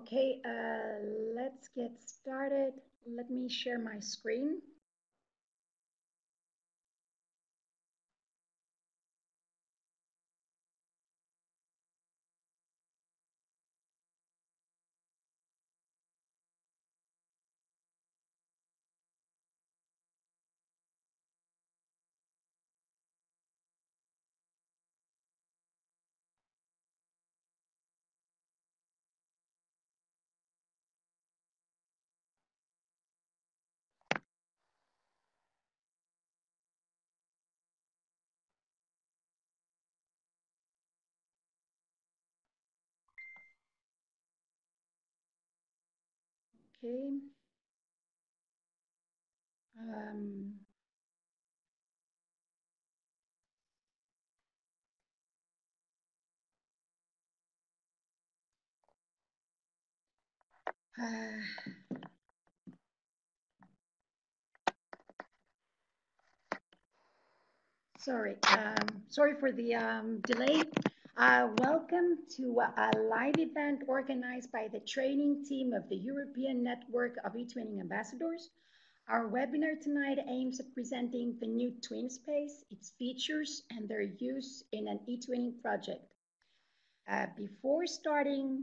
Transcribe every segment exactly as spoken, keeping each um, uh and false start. Okay, uh, let's get started. Let me share my screen. Okay. Um, uh, sorry, um, sorry for the um, delay. Uh, welcome to a, a live event organized by the training team of the European Network of eTwinning Ambassadors. Our webinar tonight aims at presenting the new TwinSpace, its features, and their use in an eTwinning project. Uh, before starting,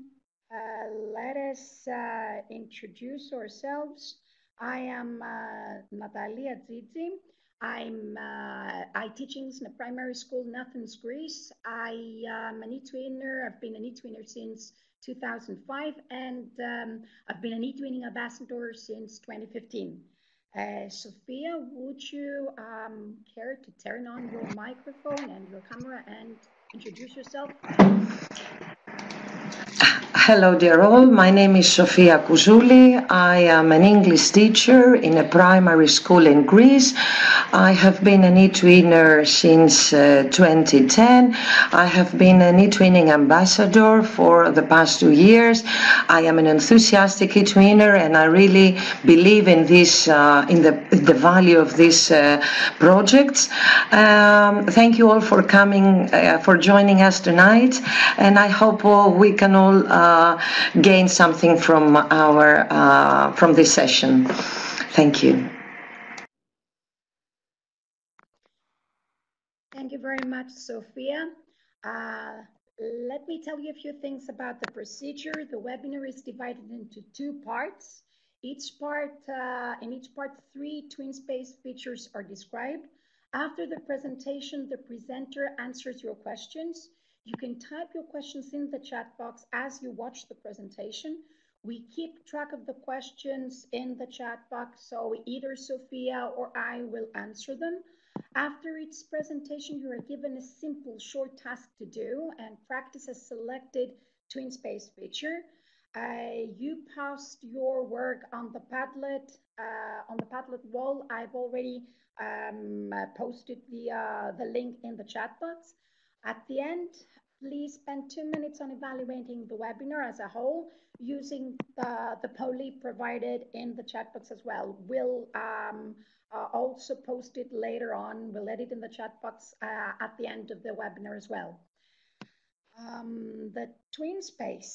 uh, let us uh, introduce ourselves. I am uh, Natalia Tzitzi. I'm, uh, I teach in a primary school in Athens, Greece. I am an eTwinner. I've been an eTwinner since two thousand five, and um, I've been an eTwinning ambassador since twenty fifteen. Uh, Sophia, would you um, care to turn on your microphone and your camera and introduce yourself? Hello, dear all. My name is Sophia Kouzouli. I am an English teacher in a primary school in Greece. I have been an eTwinner since uh, twenty ten. I have been an eTwinning ambassador for the past two years. I am an enthusiastic eTwinner, and I really believe in this, uh, in the the value of these uh, projects. Um, thank you all for coming, uh, for joining us tonight, and I hope all, we can all. Uh, Uh, gain something from our uh, from this session. Thank you. Thank you very much, Sophia. Uh, let me tell you a few things about the procedure. The webinar is divided into two parts. Each part, uh, in each part, three TwinSpace features are described. After the presentation, the presenter answers your questions. You can type your questions in the chat box as you watch the presentation. We keep track of the questions in the chat box, so either Sophia or I will answer them. After each presentation, you are given a simple short task to do and practice a selected TwinSpace feature. Uh, you post your work on the Padlet, uh, on the Padlet wall. I've already um, posted the, uh, the link in the chat box. At the end, please spend two minutes on evaluating the webinar as a whole using the, the poll provided in the chat box as well. We'll um, uh, also post it later on. We'll edit in the chat box uh, at the end of the webinar as well. Um, the TwinSpace.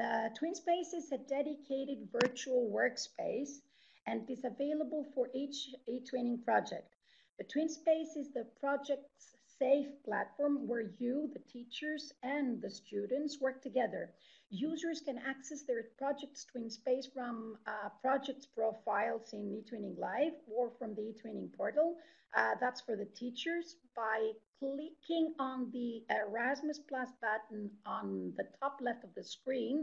The TwinSpace is a dedicated virtual workspace and is available for each eTwinning project. The TwinSpace is the project's safe platform where you, the teachers, and the students work together. Users can access their project's TwinSpace from uh, projects profiles in eTwinning Live or from the eTwinning Portal. Uh, that's for the teachers by clicking on the Erasmus Plus button on the top left of the screen.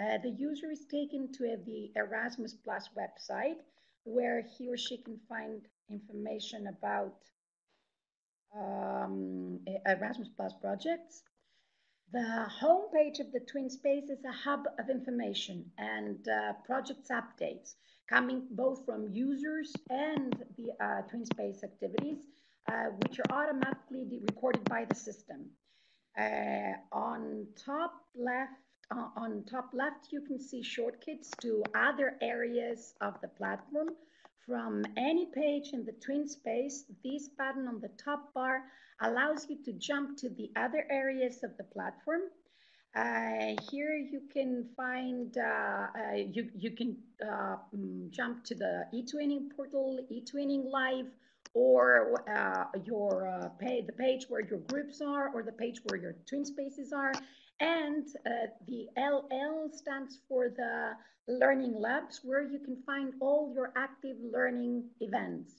Uh, the user is taken to the Erasmus Plus website where he or she can find information about Um, Erasmus Plus projects. The homepage of the TwinSpace is a hub of information and uh, projects updates coming both from users and the uh, TwinSpace activities, uh, which are automatically recorded by the system. Uh, on top left, uh, on top left, you can see shortcuts to other areas of the platform. From any page in the TwinSpace, this button on the top bar allows you to jump to the other areas of the platform. Uh, here you can find, uh, uh, you, you can uh, jump to the eTwinning Portal, eTwinning Live, or uh, your uh, pay, the page where your groups are, or the page where your twin spaces are. And uh, the L L stands for the Learning Labs, where you can find all your active learning events.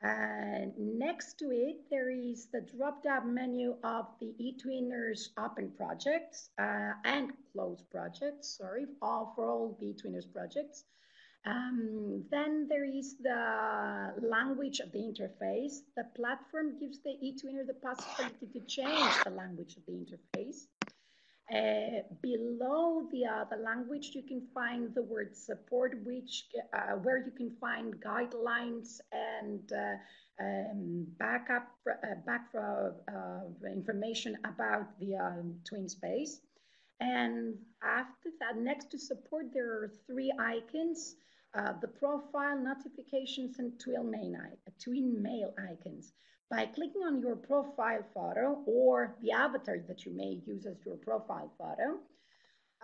And uh, next to it, there is the drop-down menu of the eTwinners open projects uh, and closed projects, sorry, all for all the eTwinners projects. Um, then there is the language of the interface. The platform gives the eTwinner the possibility to change the language of the interface. Uh, below the, uh, the language, you can find the word support, which uh, where you can find guidelines and uh, um, backup uh, back for, uh, information about the um, TwinSpace. And after that, next to support, there are three icons: uh, the profile, notifications, and twin mail, twin mail icons. By clicking on your profile photo or the avatar that you may use as your profile photo,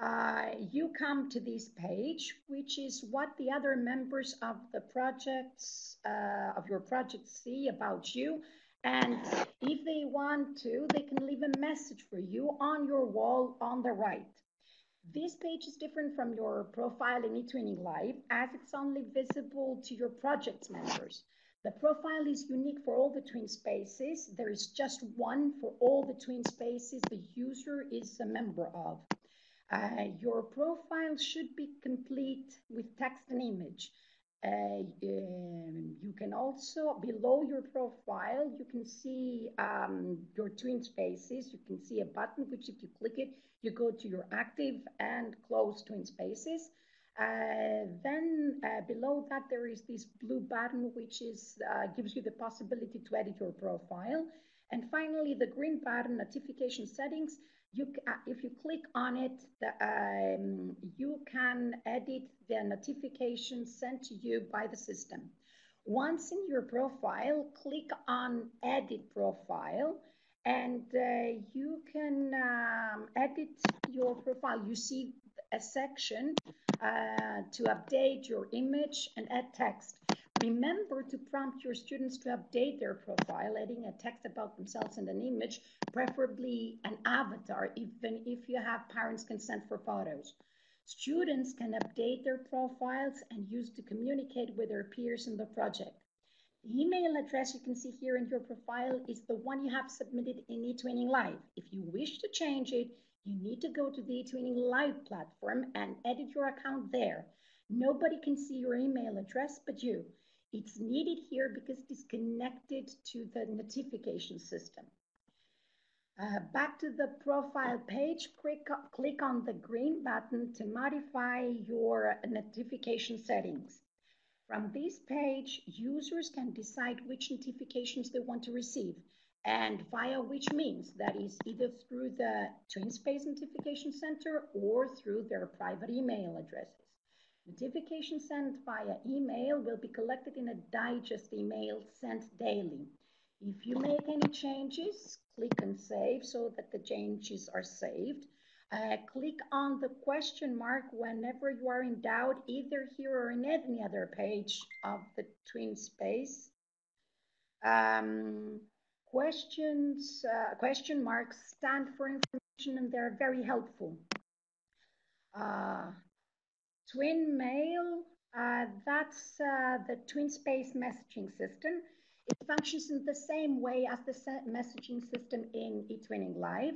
uh, you come to this page, which is what the other members of the projects uh, of your project see about you. And if they want to, they can leave a message for you on your wall on the right. This page is different from your profile in eTwinning Live, as it's only visible to your project's members. The profile is unique for all the twin spaces. There is just one for all the twin spaces the user is a member of. Uh, your profile should be complete with text and image. Uh, um, you can also, below your profile, you can see um, your twin spaces. You can see a button, which if you click it, you go to your active and closed twin spaces. Uh, then uh, below that, there is this blue button, which is uh, gives you the possibility to edit your profile. And finally, the green button, notification settings. You, uh, if you click on it, the, um, you can edit the notifications sent to you by the system. Once in your profile, click on Edit Profile, and uh, you can um, edit your profile. You see a section uh, to update your image and add text. Remember to prompt your students to update their profile, adding a text about themselves and an image, preferably an avatar, even if you have parents' consent for photos. Students can update their profiles and use to communicate with their peers in the project. The email address you can see here in your profile is the one you have submitted in eTwinning Live. If you wish to change it, you need to go to the eTwinning Live platform and edit your account there. Nobody can see your email address but you. It's needed here because it is connected to the notification system. Uh, back to the profile page, click, click on the green button to modify your notification settings. From this page, users can decide which notifications they want to receive and via which means, that is either through the TwinSpace Notification Center or through their private email addresses. Notifications sent via email will be collected in a digest email sent daily. If you make any changes, click on Save so that the changes are saved. Uh, click on the question mark whenever you are in doubt, either here or in any other page of the TwinSpace. Um, questions, uh, question marks stand for information and they're very helpful. Uh, Twin Mail, uh, that's uh, the TwinSpace messaging system. It functions in the same way as the messaging system in eTwinning Live.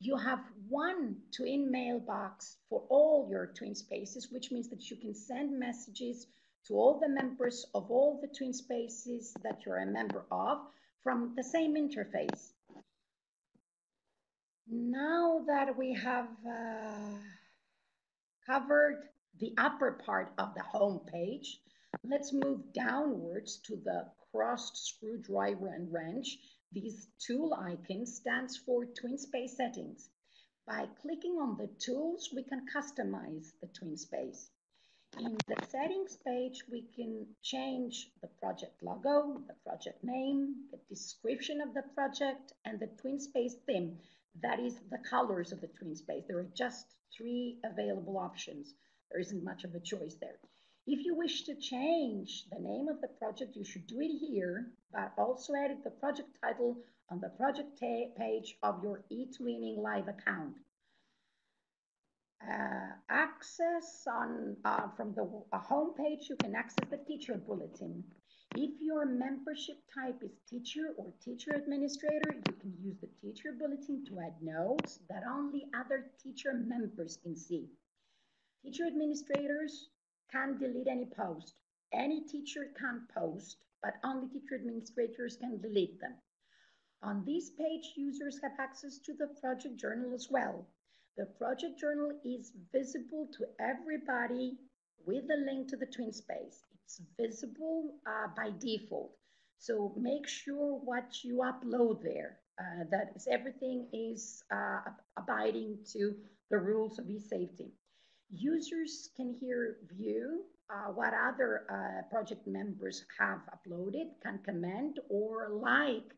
You have one twin mailbox for all your twin spaces, which means that you can send messages to all the members of all the twin spaces that you're a member of from the same interface. Now that we have uh, covered the upper part of the home page, let's move downwards to the crossed screwdriver and wrench. This tool icon stands for TwinSpace settings. By clicking on the tools, we can customize the TwinSpace. In the settings page, we can change the project logo, the project name, the description of the project, and the TwinSpace theme. That is the colors of the TwinSpace. There are just three available options. There isn't much of a choice there. If you wish to change the name of the project, you should do it here, but also edit the project title on the project page of your eTwinning Live account. Uh, access on uh, from the uh, home page, you can access the teacher bulletin. If your membership type is teacher or teacher administrator, you can use the teacher bulletin to add notes that only other teacher members can see. Teacher administrators can delete any post. Any teacher can post, but only teacher administrators can delete them. On this page, users have access to the project journal as well. The project journal is visible to everybody with a link to the TwinSpace. It's visible uh, by default. So make sure what you upload there, uh, that is, everything is uh, abiding to the rules of eSafety. Users can here view uh, what other uh, project members have uploaded, can comment or like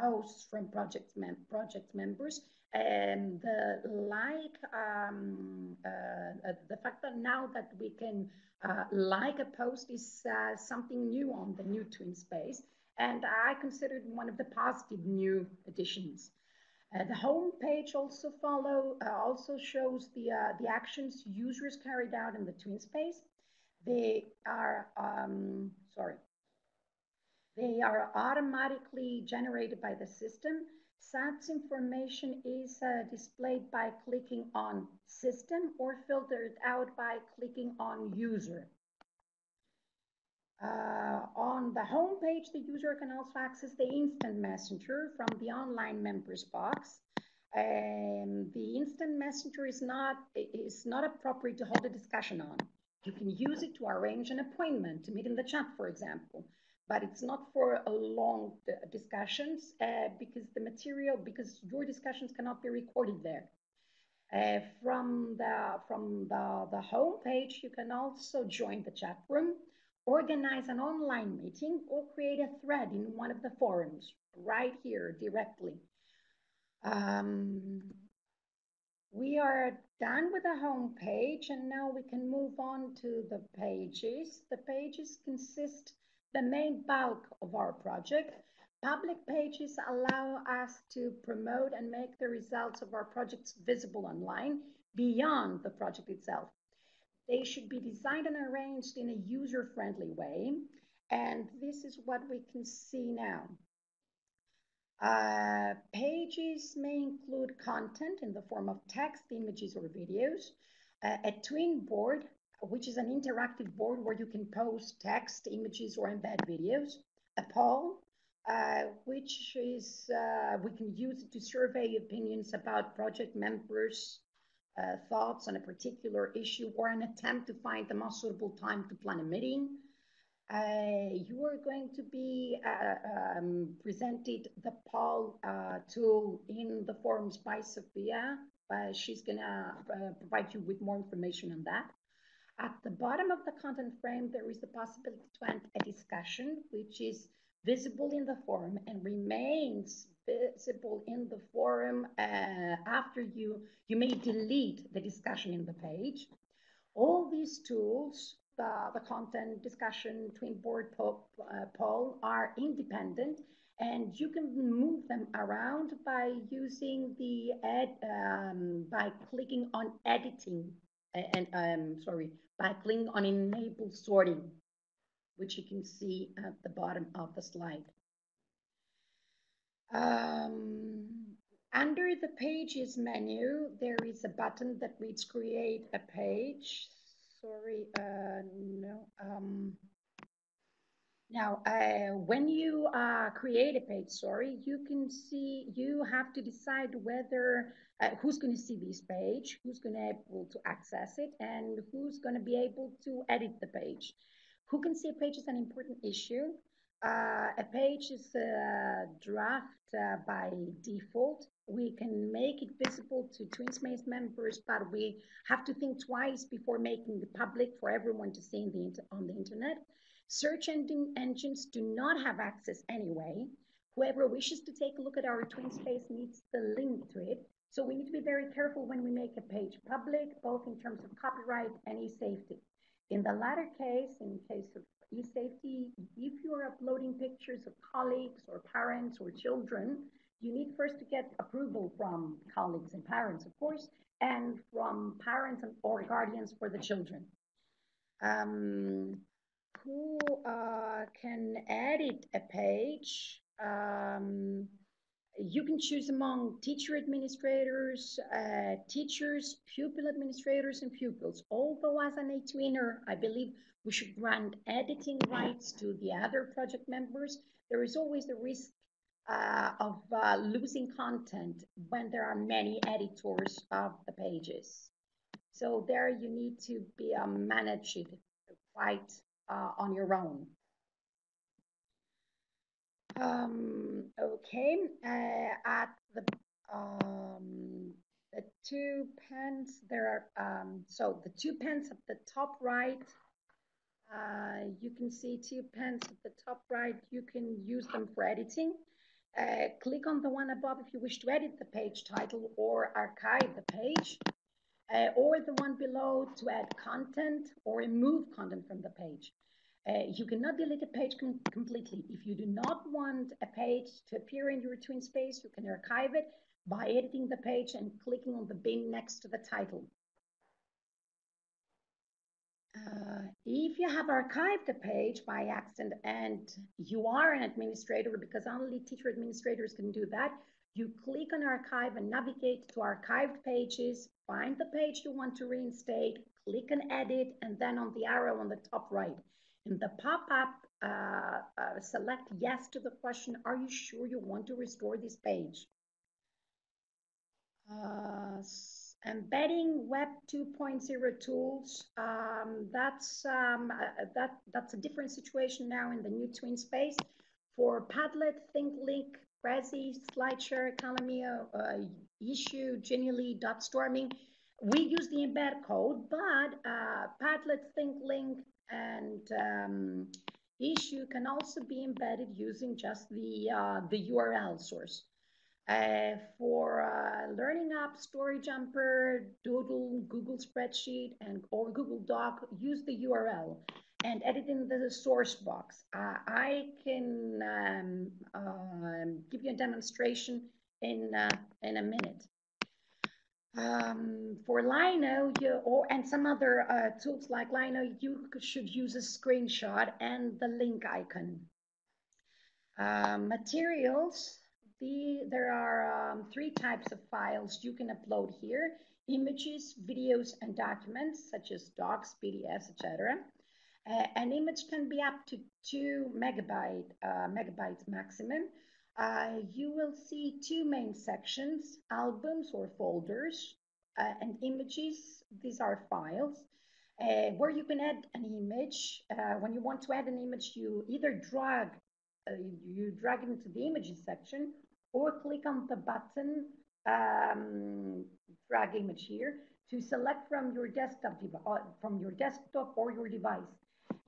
posts from project, mem project members. And the like, um, uh, the fact that now that we can uh, like a post is uh, something new on the new TwinSpace, and I consider it one of the positive new additions. Uh, the home page also follow uh, also shows the uh, the actions users carried out in the TwinSpace. They are um, sorry. They are automatically generated by the system. Such information is uh, displayed by clicking on System or filtered out by clicking on User. Uh, on the home page, the user can also access the Instant Messenger from the Online Members box. Um, the Instant Messenger is not, is not appropriate to hold a discussion on. You can use it to arrange an appointment, to meet in the chat, for example. But it's not for a long discussions uh, because the material, because your discussions cannot be recorded there. Uh, from the from the, the home page, you can also join the chat room, organize an online meeting, or create a thread in one of the forums right here directly. Um, we are done with the home page, and now we can move on to the pages. The pages consist the main bulk of our project. Public pages allow us to promote and make the results of our projects visible online beyond the project itself. They should be designed and arranged in a user-friendly way, and this is what we can see now. Uh, pages may include content in the form of text, images, or videos, uh, a twin board, which is an interactive board where you can post text, images, or embed videos. A poll, uh, which is, uh, we can use it to survey opinions about project members' uh, thoughts on a particular issue, or an attempt to find the most suitable time to plan a meeting. Uh, you are going to be uh, um, presented the poll uh, tool in the forums by Sophia. Uh, she's gonna uh, provide you with more information on that. At the bottom of the content frame, there is the possibility to add a discussion, which is visible in the forum and remains visible in the forum uh, after you, you may delete the discussion in the page. All these tools, the, the content, discussion, twin board, poll, uh, poll, are independent, and you can move them around by using the ed, um, by clicking on editing. And I'm um, sorry, by clicking on enable sorting, which you can see at the bottom of the slide. Um, under the pages menu, there is a button that reads create a page. Sorry, uh, no. Um, now, uh, when you uh, create a page, sorry, you can see, you have to decide whether Uh, who's going to see this page, who's going to be able to access it, and who's going to be able to edit the page. Who can see a page is an important issue. Uh, a page is a draft uh, by default. we can make it visible to TwinSpace members, but we have to think twice before making it public for everyone to see in the, on the internet. Search engine engines do not have access anyway. Whoever wishes to take a look at our TwinSpace needs the link to it. So we need to be very careful when we make a page public, both in terms of copyright and e-safety. In the latter case, in case of e-safety, if you're uploading pictures of colleagues or parents or children, you need first to get approval from colleagues and parents, of course, and from parents and, or guardians for the children. Um, who uh, can edit a page? Um, you can choose among teacher administrators, uh, teachers, pupil administrators, and pupils. Although as an eTwinner, I believe we should grant editing rights to the other project members. There is always the risk uh, of uh, losing content when there are many editors of the pages. So there you need to be uh, managed quite uh, on your own. Um, okay, uh, at the, um, the two pens, there are, um, so the two pens at the top right, uh, you can see two pens at the top right, you can use them for editing. Uh, click on the one above if you wish to edit the page title or archive the page, uh, or the one below to add content or remove content from the page. Uh, you cannot delete a page com completely. If you do not want a page to appear in your TwinSpace, you can archive it by editing the page and clicking on the bin next to the title. Uh, if you have archived a page by accident and you are an administrator, because only teacher administrators can do that, you click on archive and navigate to archived pages, find the page you want to reinstate, click on edit, and then on the arrow on the top right. In the pop-up, uh, uh, select yes to the question, are you sure you want to restore this page? Uh, embedding Web two point oh tools, um, that's, um, uh, that, that's a different situation now in the new TwinSpace. For Padlet, ThinkLink, Prezi, Slideshare, Kalamio, uh, Issue, Genially, DotStorming, we use the embed code, but uh, Padlet, ThinkLink, and um, Issue can also be embedded using just the, uh, the U R L source. Uh, for uh, Learning Apps, Storyjumper, Doodle, Google Spreadsheet, and or Google Doc, use the U R L and edit in the source box. Uh, I can um, uh, give you a demonstration in, uh, in a minute. Um, for Lino you, or, and some other uh, tools like Lino, you should use a screenshot and the link icon. Uh, materials, the, there are um, three types of files you can upload here. Images, videos, and documents, such as docs, P D Fs, et cetera. Uh, an image can be up to two megabyte, uh, megabytes maximum. Uh, you will see two main sections, albums or folders, uh, and images. These are files uh, where you can add an image. Uh, when you want to add an image, you either drag, uh, you drag it into the images section or click on the button, um, drag image here, to select from your desktop, uh, from your desktop or your device.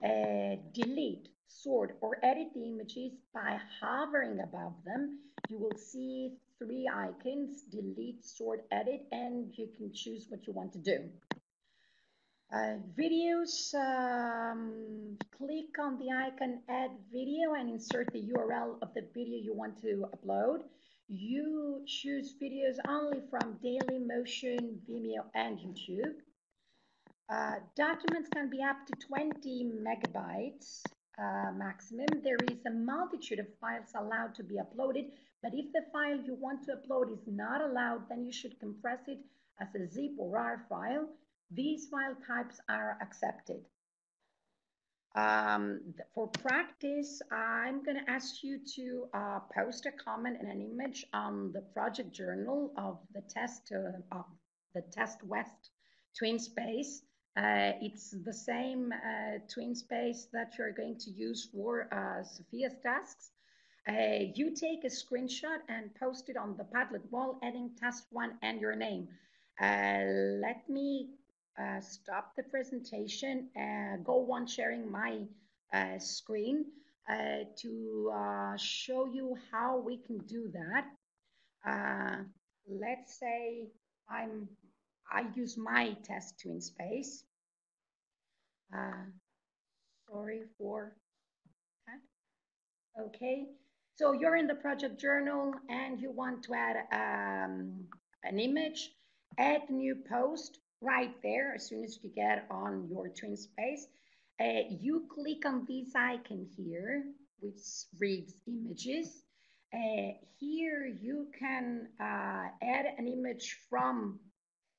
Uh, delete, sort, or edit the images by hovering above them. You will see three icons, delete, sort, edit, and you can choose what you want to do. Uh, videos, um, click on the icon add video and insert the U R L of the video you want to upload. You choose videos only from Dailymotion, Vimeo, and YouTube. Uh, documents can be up to twenty megabytes uh, maximum. There is a multitude of files allowed to be uploaded, but if the file you want to upload is not allowed, then you should compress it as a zip or R file. These file types are accepted. Um, for practice, I'm going to ask you to uh, post a comment and an image on the project journal of the test, uh, of the Test West TwinSpace. Uh, it's the same uh, TwinSpace that you're going to use for uh, Sophia's tasks. Uh, you take a screenshot and post it on the Padlet wall, adding task one and your name. Uh, let me uh, stop the presentation and go on sharing my uh, screen uh, to uh, show you how we can do that. Uh, let's say I'm, I use my test TwinSpace. Uh, sorry for that. Okay. So you're in the project journal and you want to add um, an image, add new post right there. As soon as you get on your TwinSpace, uh, you click on this icon here, which reads images. Uh, here you can uh, add an image from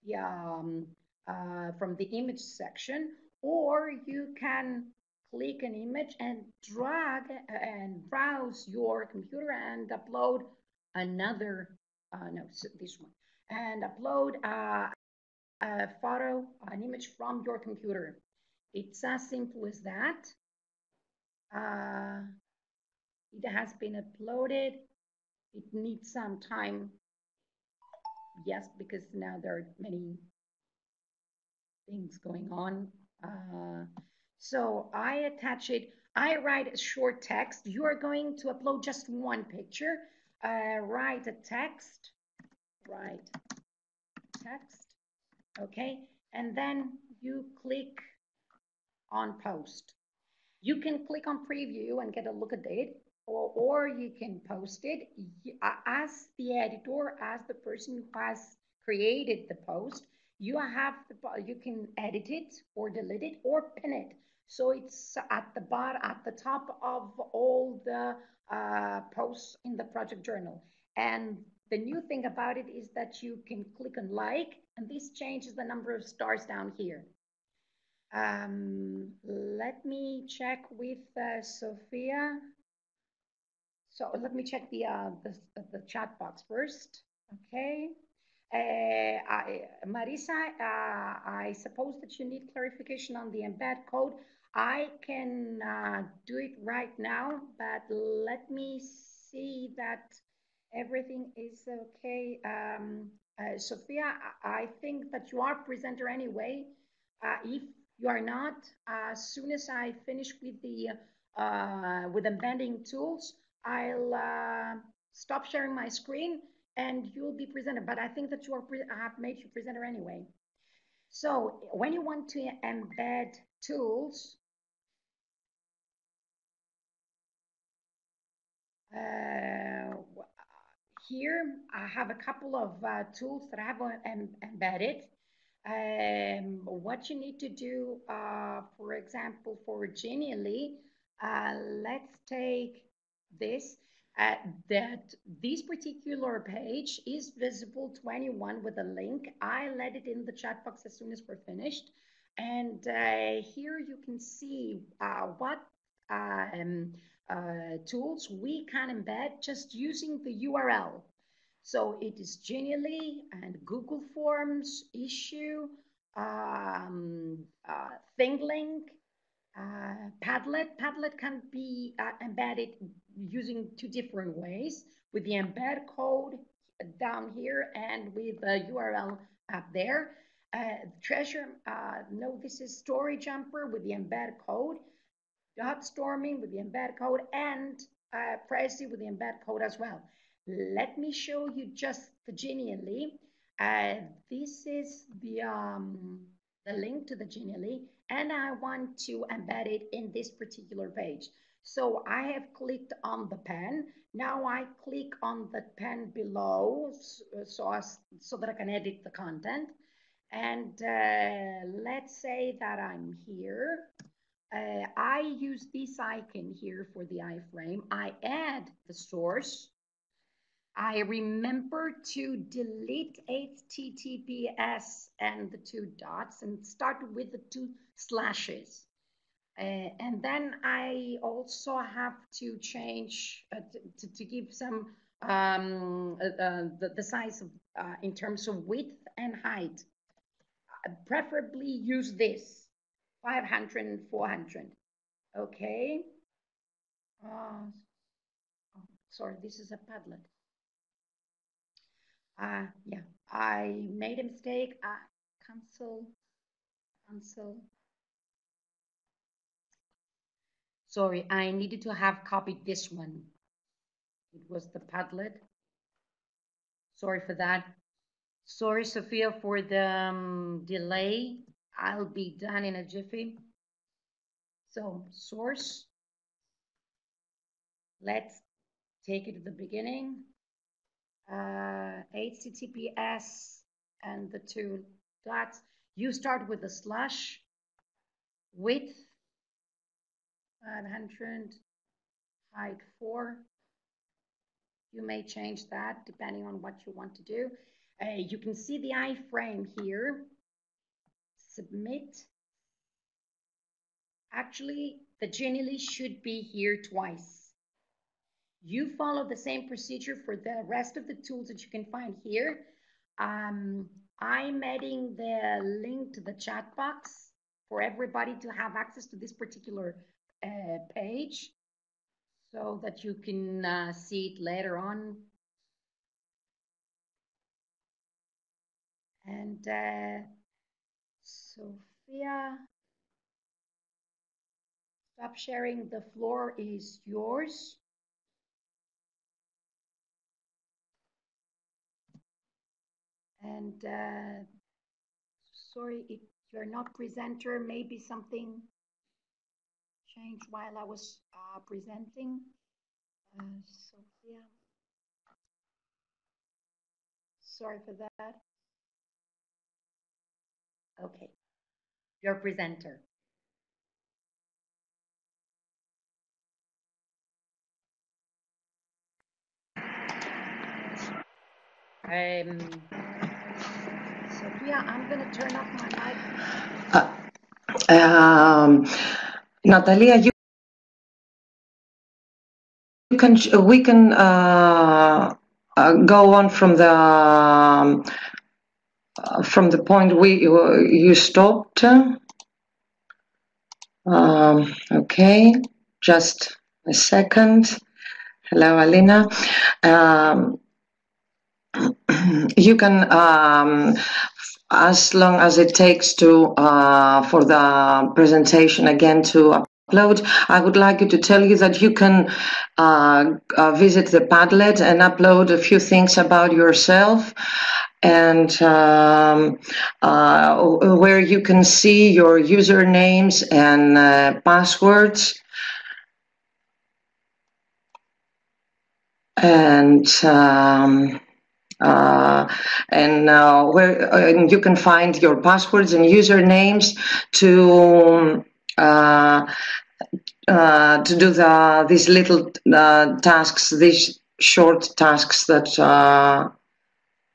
the, um, uh, from the image section, or you can click an image and drag and browse your computer and upload another, uh, no, this one, and upload uh, a photo, an image from your computer. It's as simple as that. Uh, it has been uploaded. It needs some time. Yes, because now there are many things going on. Uh, So I attach it, I write a short text. You are going to upload just one picture. Uh, write a text, write text, okay? And then you click on post. You can click on preview and get a look at it, or, or you can post it. As the editor, as the person who has created the post, you have the, you can edit it or delete it or pin it. So it's at the bar at the top of all the uh, posts in the project journal. And the new thing about it is that you can click on like, and this changes the number of stars down here. Um, let me check with uh, Sophia. So let me check the, uh, the the chat box first. Okay. Uh, I, Marisa, uh, I suppose that you need clarification on the embed code. I can uh, do it right now, but let me see that everything is okay. Um, uh, Sophia, I think that you are presenter anyway. Uh, if you are not, as uh, soon as I finish with the uh, with embedding tools, I'll uh, stop sharing my screen, and you'll be presenter, but I think that you are pre I have made you presenter anyway. So when you want to embed tools, uh, here I have a couple of uh, tools that I have em embedded. Um, what you need to do, uh, for example, for Genially, uh, let's take this. Uh, that this particular page is visible to anyone with a link. I'll let it in the chat box as soon as we're finished. And uh, here you can see uh, what um, uh, tools we can embed just using the U R L. So it is Genially and Google Forms, Issue, um, uh, ThinkLink, Uh, Padlet. Padlet can be uh, embedded using two different ways, with the embed code down here and with the U R L up there. Uh, treasure, uh, no, this is Storyjumper with the embed code, DotStorming with the embed code, and uh, Prezi with the embed code as well. Let me show you just the Genially. Uh, this is the, um, the link to the Genially, and I want to embed it in this particular page. So I have clicked on the pen. Now I click on the pen below so, I, so that I can edit the content. And uh, let's say that I'm here. Uh, I use this icon here for the iframe. I add the source. I remember to delete H T T P S and the two dots and start with the two slashes. Uh, and then I also have to change uh, to, to give some um, uh, uh, the, the size of, uh, in terms of width and height. I preferably use this five hundred and four hundred. Okay. Uh, sorry, this is a Padlet. Uh, yeah, I made a mistake. I cancel, cancel. Sorry, I needed to have copied this one. It was the Padlet. Sorry for that. Sorry, Sophia, for the um, delay. I'll be done in a jiffy. So, source. Let's take it to the beginning. Uh, H T T P S and the two dots. You start with the slash width five hundred, height four. You may change that depending on what you want to do. Uh, you can see the iframe here. Submit. Actually, the Genially should be here twice. You follow the same procedure for the rest of the tools that you can find here. Um, I'm adding the link to the chat box for everybody to have access to this particular uh, page so that you can uh, see it later on. And uh, Sophia, stop sharing. The floor is yours. And uh, sorry, if you're not presenter, maybe something changed while I was uh, presenting. Uh, Sophia, sorry for that. Okay, your presenter. Um, Sophia, I'm going to turn off my mic. Uh, um, Natalia, you, you can. We can uh, uh, go on from the. Um, Uh, from the point we uh, you stopped. Um, okay, just a second. Hello, Alina. Um, you can, um, as long as it takes to uh, for the presentation again to upload, I would like you to tell you that you can uh, uh, visit the Padlet and upload a few things about yourself, and um, uh, where you can see your usernames and uh, passwords, and um, uh, and uh, where uh, and you can find your passwords and usernames to uh, uh, to do the these little uh, tasks, these short tasks that. Uh,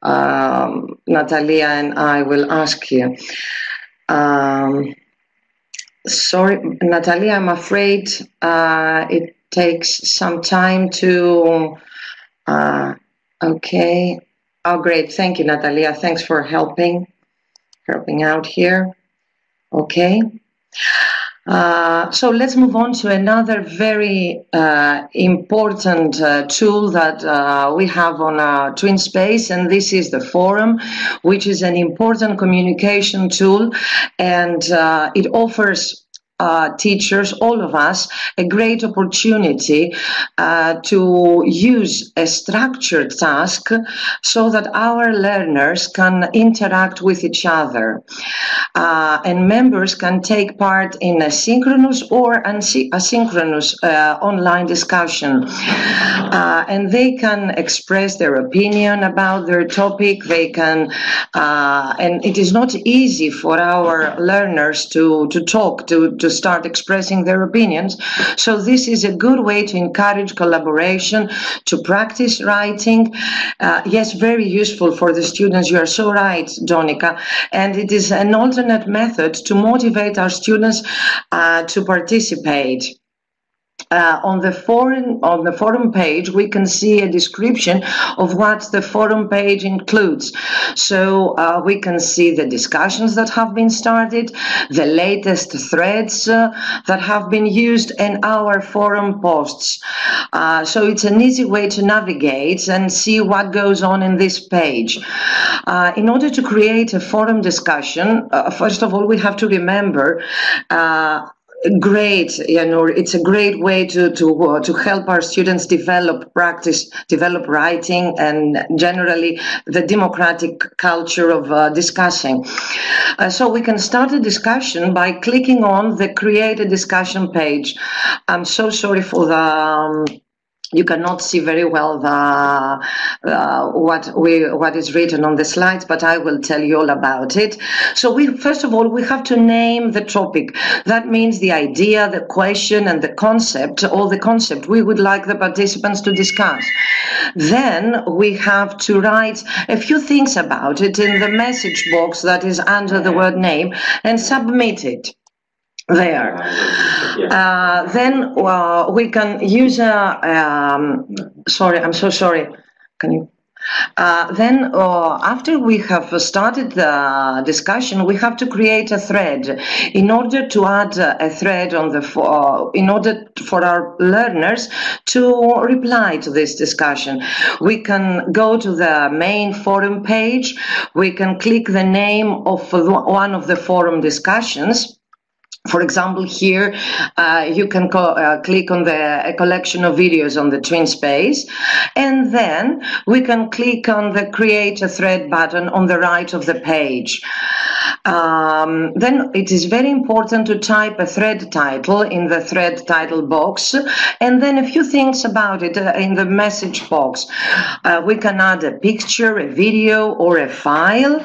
Um, Natalia and I will ask you. Um, sorry, Natalia, I'm afraid uh, it takes some time to... Uh, okay. Oh, great. Thank you, Natalia. Thanks for helping, helping out here. Okay. Uh, so let's move on to another very uh, important uh, tool that uh, we have on our TwinSpace, and this is the forum, which is an important communication tool, and uh, it offers uh, teachers, all of us, a great opportunity uh, to use a structured task so that our learners can interact with each other. Uh, and members can take part in a synchronous or asynchronous uh, online discussion. Uh, and they can express their opinion about their topic. They can, uh, and it is not easy for our learners to, to talk, to, to start expressing their opinions. So this is a good way to encourage collaboration, to practice writing. Uh, yes, very useful for the students. You are so right, Donika. And it is an alternative method to motivate our students uh, to participate. Uh, on the forum, on the forum page, we can see a description of what the forum page includes. So uh, we can see the discussions that have been started, the latest threads uh, that have been used, and our forum posts. Uh, so it's an easy way to navigate and see what goes on in this page. Uh, in order to create a forum discussion, uh, first of all, we have to remember uh, Great, you know, it's a great way to to uh, to help our students develop practice, develop writing, and generally the democratic culture of uh, discussing. Uh, so we can start a discussion by clicking on the Create a Discussion page. I'm so sorry for the. Um, You cannot see very well the, uh, what we what is written on the slides, but I will tell you all about it. So we first of all we have to name the topic. That means the idea, the question, and the concept, or the concept we would like the participants to discuss. Then we have to write a few things about it in the message box that is under the word name and submit it. There. Uh, then uh, we can use a. Um, sorry, I'm so sorry. Can you? Uh, then uh, after we have started the discussion, we have to create a thread. In order to add uh, a thread on the uh, in order for our learners to reply to this discussion, we can go to the main forum page. We can click the name of one of the forum discussions. For example, here uh, you can uh, click on the a collection of videos on the TwinSpace, and then we can click on the Create a Thread button on the right of the page. Um, then it is very important to type a thread title in the thread title box, and then a few things about it uh, in the message box. Uh, we can add a picture, a video, or a file,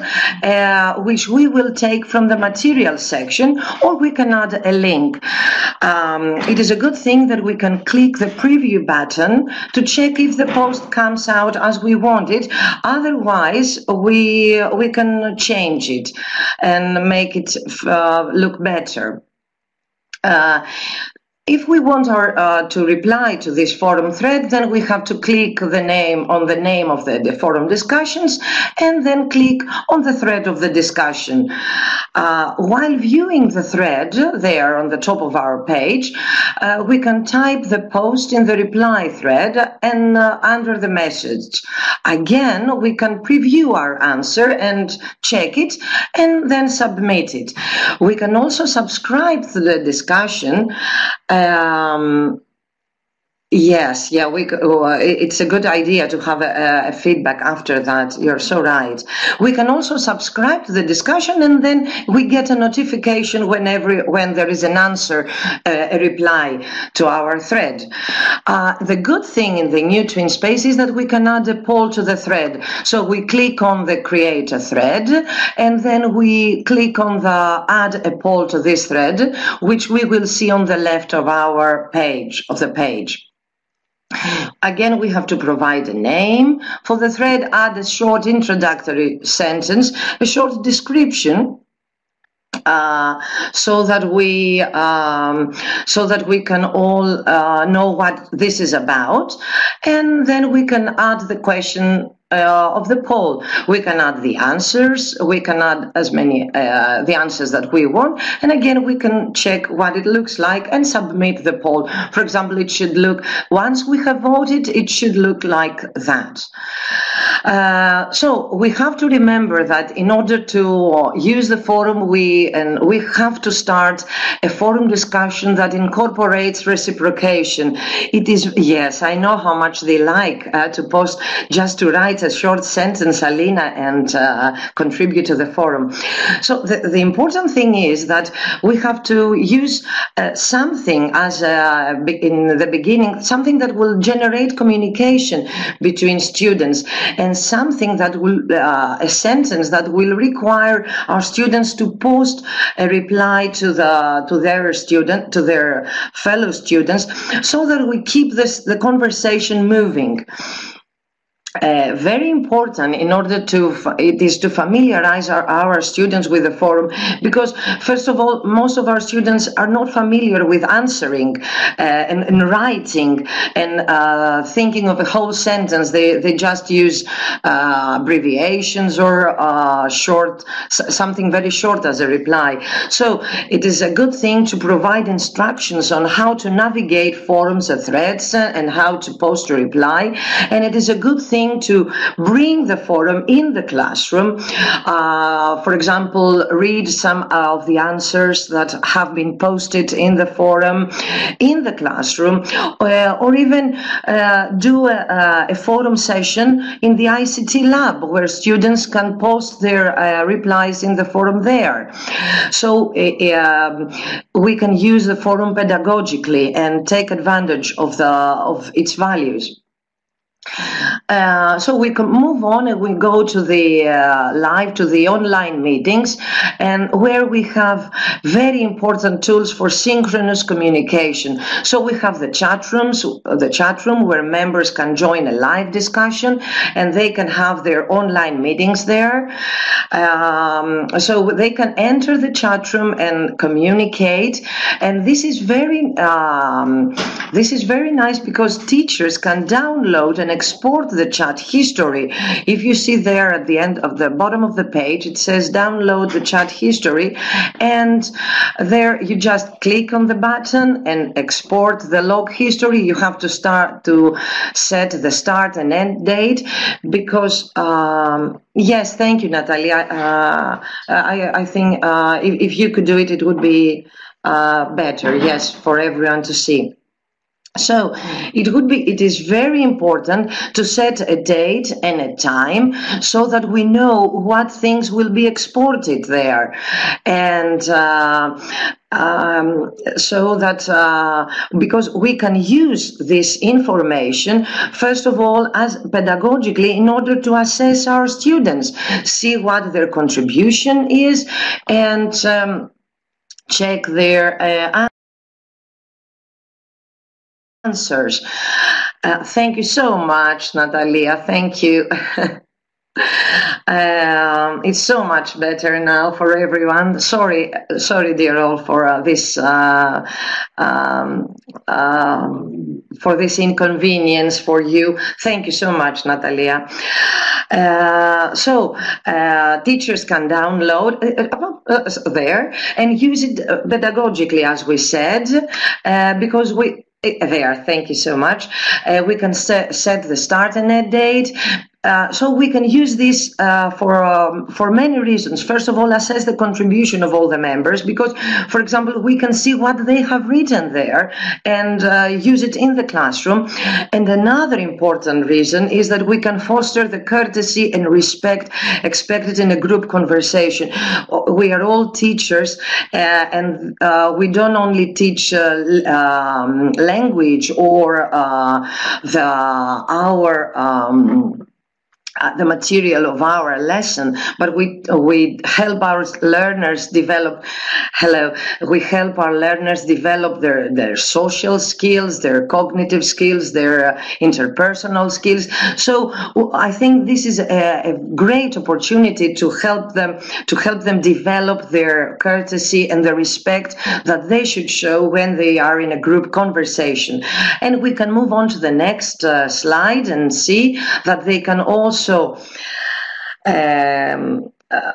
uh, which we will take from the material section, or we can add a link. Um, it is a good thing that we can click the preview button to check if the post comes out as we want it. Otherwise, we, we can change it and make it uh, look better. Uh, If we want our, uh, to reply to this forum thread, then we have to click the name on the name of the, the forum discussions, and then click on the thread of the discussion. Uh, while viewing the thread there on the top of our page, uh, we can type the post in the reply thread and uh, under the message. Again, we can preview our answer and check it, and then submit it. We can also subscribe to the discussion. Um, yes, yeah, we, uh, it's a good idea to have a, a feedback after that. You're so right. We can also subscribe to the discussion, and then we get a notification whenever when there is an answer, uh, a reply to our thread. Uh, the good thing in the new TwinSpace is that we can add a poll to the thread. So we click on the Create a Thread, and then we click on the Add a Poll to this thread, which we will see on the left of our page, of the page. Again, we have to provide a name for the thread, add a short introductory sentence, a short description, uh, so that we um, so that we can all uh, know what this is about, and then we can add the question Uh, of the poll. We can add the answers, we can add as many uh, the answers that we want, and again we can check what it looks like and submit the poll. For example, it should look, once we have voted, it should look like that. Uh, so we have to remember that in order to use the forum, we and we have to start a forum discussion that incorporates reciprocation. It is, yes, I know how much they like uh, to post just to write a short sentence, Alina, and uh, contribute to the forum. So the, the important thing is that we have to use uh, something as a, in the beginning, something that will generate communication between students, and something that will, uh, a sentence that will require our students to post a reply to the to their student, to their fellow students, so that we keep this the conversation moving. uh, very important in order to, it is to familiarize our, our students with the forum, because first of all, most of our students are not familiar with answering uh, and, and writing and uh, thinking of a whole sentence. They, they just use uh, abbreviations or uh, short, something very short as a reply. So it is a good thing to provide instructions on how to navigate forums and threads and how to post a reply, and it is a good thing to bring the forum in the classroom. Uh, for example, read some of the answers that have been posted in the forum in the classroom, uh, or even uh, do a, a forum session in the I C T lab where students can post their uh, replies in the forum there. So uh, we can use the forum pedagogically and take advantage of the of its values. Uh, so we can move on and we go to the uh, live, to the online meetings, and where we have very important tools for synchronous communication. So we have the chat rooms, the chat room where members can join a live discussion and they can have their online meetings there. Um, so they can enter the chat room and communicate, and this is very um, this is very nice because teachers can download and export the chat history. If you see there at the end of the bottom of the page, it says download the chat history, and there you just click on the button and export the log history. You have to start to set the start and end date because um, yes, thank you, Natalia. Uh, I, I think uh, if, if you could do it, it would be uh, better, yes, for everyone to see. So it would be, it is very important to set a date and a time so that we know what things will be exported there, and uh, um, so that uh, because we can use this information first of all as pedagogically in order to assess our students, see what their contribution is, and um, check their uh, answers. Uh, thank you so much, Natalia. Thank you. Um, it's so much better now for everyone. Sorry, sorry, dear all, for uh, this uh, um, um, for this inconvenience for you. Thank you so much, Natalia. Uh, so uh, teachers can download uh, uh, there and use it pedagogically, as we said, uh, because we. There, thank you so much. Uh, we can set, set the start and end date. Uh, so we can use this uh, for um, for many reasons. First of all, assess the contribution of all the members because, for example, we can see what they have written there and uh, use it in the classroom. And another important reason is that we can foster the courtesy and respect expected in a group conversation. We are all teachers, uh, and uh, we don't only teach uh, um, language or uh, the our. Um, the material of our lesson, but we we help our learners develop hello we help our learners develop their their social skills, their cognitive skills, their interpersonal skills. So I think this is a, a great opportunity to help them to help them develop their courtesy and the respect that they should show when they are in a group conversation. And we can move on to the next uh, slide and see that they can also So, um, uh,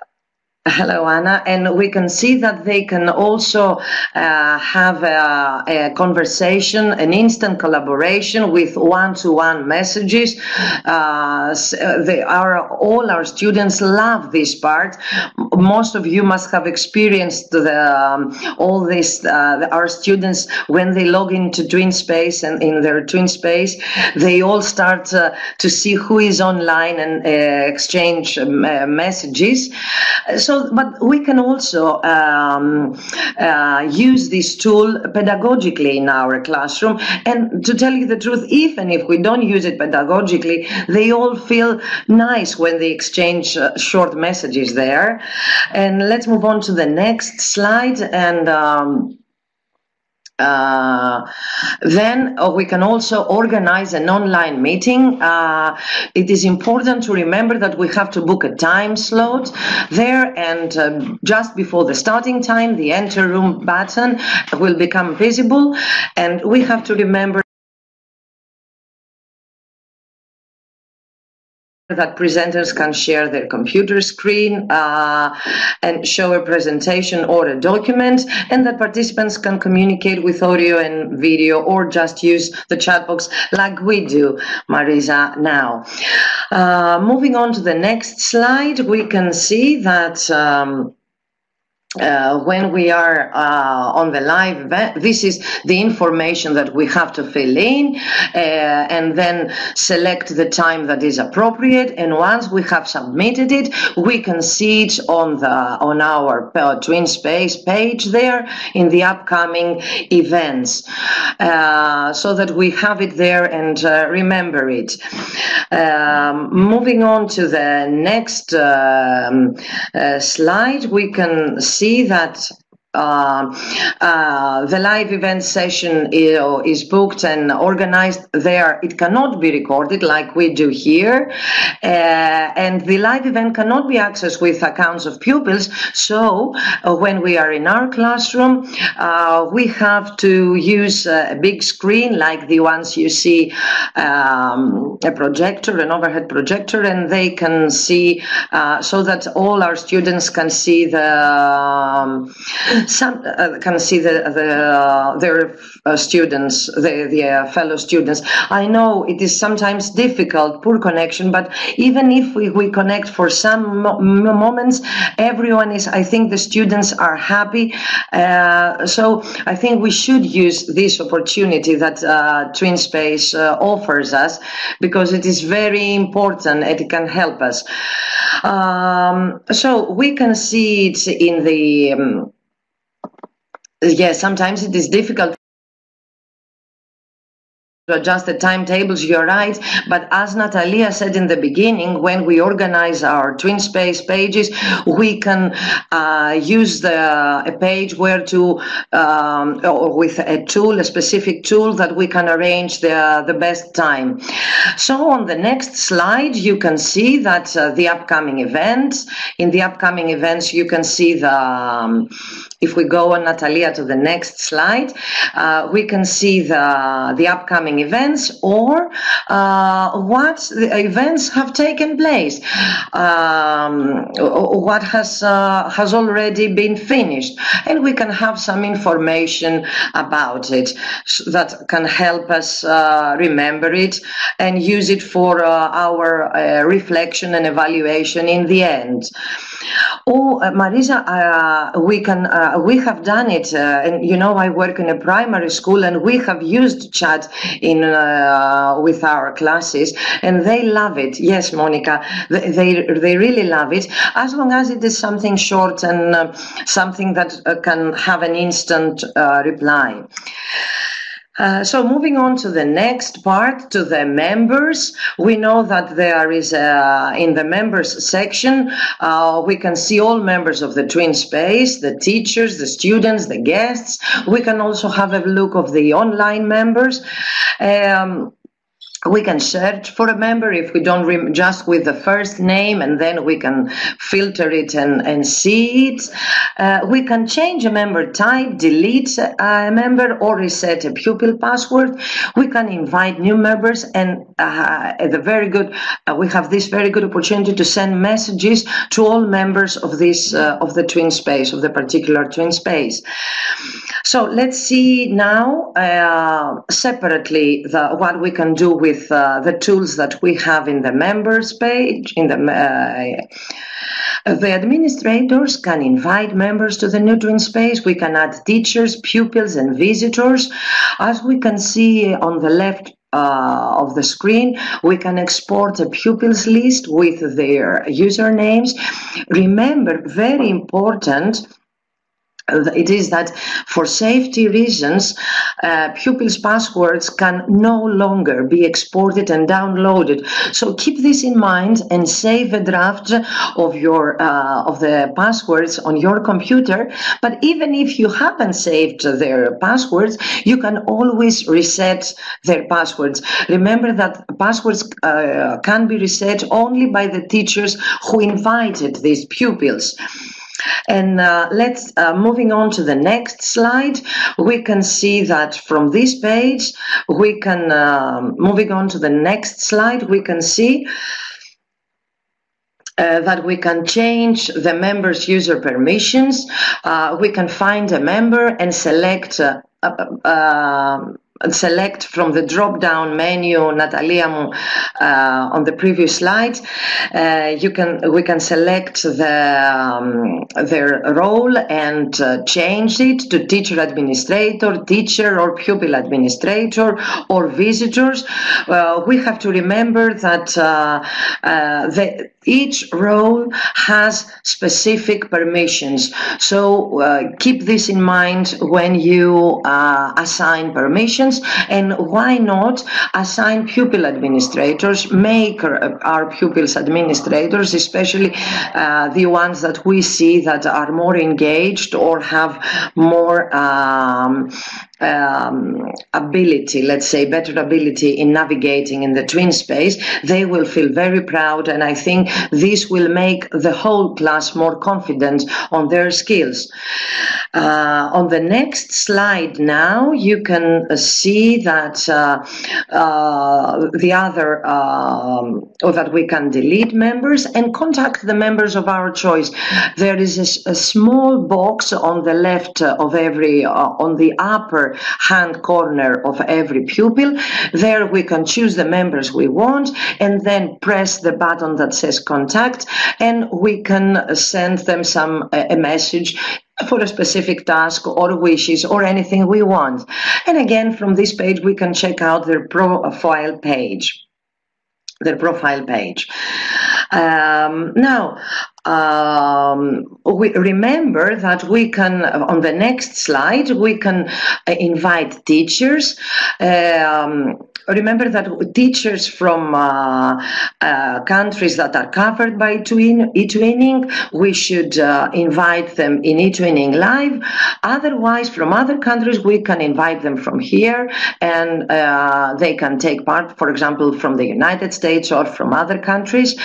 hello, Anna, and we can see that they can also uh, have a, a conversation, an instant collaboration with one-to-one messages. Uh, they are, all our students love this part. Most of you must have experienced the, um, all this, uh, our students, when they log into TwinSpace and in their TwinSpace, they all start uh, to see who is online and uh, exchange uh, messages. So but we can also um, uh, use this tool pedagogically in our classroom. And to tell you the truth, even if we don't use it pedagogically, they all feel nice when they exchange uh, short messages there. And let's move on to the next slide. And um, Uh, then uh, we can also organize an online meeting. Uh, it is important to remember that we have to book a time slot there, and um, just before the starting time, the enter room button will become visible, and we have to remember that presenters can share their computer screen uh, and show a presentation or a document, and that participants can communicate with audio and video or just use the chat box like we do, Marisa, now. Uh, moving on to the next slide, we can see that um, Uh, when we are uh, on the live event, this is the information that we have to fill in, uh, and then select the time that is appropriate. And once we have submitted it, we can see it on the on our uh, TwinSpace page there in the upcoming events, uh, so that we have it there and uh, remember it. Um, moving on to the next uh, uh, slide, we can see See that uh, uh, the live event session you know, is booked and organized there. It cannot be recorded like we do here, uh, and the live event cannot be accessed with accounts of pupils. So uh, when we are in our classroom, uh, we have to use a big screen like the ones you see, um, a projector, an overhead projector, and they can see, uh, so that all our students can see the um, Some uh, can see the, the uh, their uh, students, the, the uh, fellow students. I know it is sometimes difficult, poor connection, but even if we, we connect for some mo moments, everyone is, I think the students are happy. Uh, so I think we should use this opportunity that uh, TwinSpace uh, offers us, because it is very important and it can help us. Um, so we can see it in the... Um, Yes, sometimes it is difficult to adjust the timetables, you're right, but as Natalia said in the beginning, when we organize our TwinSpace pages, we can uh, use the, a page where to, um, or with a tool, a specific tool that we can arrange the, the best time. So on the next slide, you can see that uh, the upcoming events, in the upcoming events, you can see the, um, if we go on, Natalia, to the next slide, uh, we can see the, the upcoming events or uh, what the events have taken place, um, what has uh, has already been finished, and we can have some information about it that can help us uh, remember it and use it for uh, our uh, reflection and evaluation in the end. Oh, uh, Marisa, uh, we can uh, we have done it, uh, and you know I work in a primary school, and we have used chat in uh, with our classes, and they love it. Yes, Monica, they they, they really love it, as long as it is something short and uh, something that uh, can have an instant uh, reply. Uh, so moving on to the next part, to the members, we know that there is a, in the members section, uh, we can see all members of the TwinSpace, the teachers, the students, the guests. We can also have a look of the online members. Um, We can search for a member if we don't rem just with the first name, and then we can filter it and, and see it. Uh, we can change a member type, delete a member, or reset a pupil password. We can invite new members, and uh, the very good uh, we have this very good opportunity to send messages to all members of this uh, of the TwinSpace, of the particular TwinSpace. So let's see now uh, separately the, what we can do with With, uh, the tools that we have in the members page. In the uh, the administrators can invite members to the new TwinSpace. We can add teachers, pupils, and visitors. As we can see on the left Uh, of the screen, we can export a pupils list with their usernames. Remember, very important, it is that for safety reasons, uh, pupils' passwords can no longer be exported and downloaded. So keep this in mind and save a draft of your uh, of the passwords on your computer. But even if you haven't saved their passwords, you can always reset their passwords. Remember that passwords uh, can be reset only by the teachers who invited these pupils. And uh, let's uh, moving on to the next slide. We can see that from this page, we can uh, moving on to the next slide. We can see Uh, that we can change the member's user permissions. Uh, we can find a member and select uh, uh, uh, select from the drop-down menu, Natalia, uh, on the previous slide. Uh, you can we can select the um, their role and uh, change it to teacher administrator, teacher or pupil administrator, or visitors. Uh, we have to remember that uh, uh, the each role has specific permissions, so uh, keep this in mind when you uh, assign permissions. And why not assign pupil administrators, make our pupils administrators, especially uh, the ones that we see that are more engaged or have more um, Um, ability, let's say better ability in navigating in the twin space. They will feel very proud, and I think this will make the whole class more confident on their skills. Uh, on the next slide now, you can see that uh, uh, the other, um, or that we can delete members and contact the members of our choice. There is a, a small box on the left of every, uh, on the upper hand corner of every pupil. There we can choose the members we want and then press the button that says contact, and we can send them some a message for a specific task or wishes or anything we want. And again, from this page we can check out their profile page, their profile page. Um, now Um, we remember that we can, on the next slide, we can invite teachers. Um, remember that teachers from uh, uh, countries that are covered by eTwinning, we should uh, invite them in eTwinning Live. Otherwise, from other countries, we can invite them from here, and uh, they can take part, for example, from the United States or from other countries.